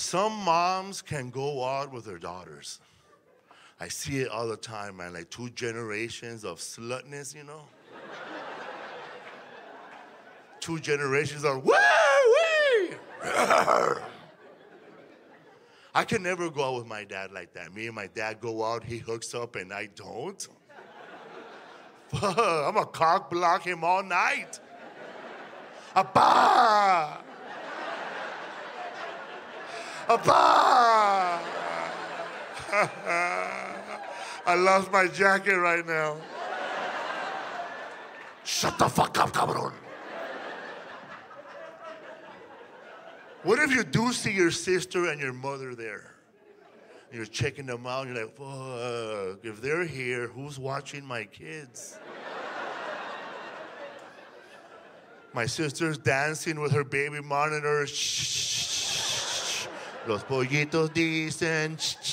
Some moms can go out with their daughters. I see it all the time, man, like two generations of slutness, you know? Two generations of woo-wee! I can never go out with my dad like that. Me and my dad go out, he hooks up, and I don't. I'm gonna cock block him all night. Abba! Abba! I lost my jacket right now. Shut the fuck up, cabrón. What if you do see your sister and your mother there? You're checking them out, and you're like, fuck, if they're here, who's watching my kids? My sister's dancing with her baby monitor. Shh, shh, shh. Los pollitos dicen. Shh, shh.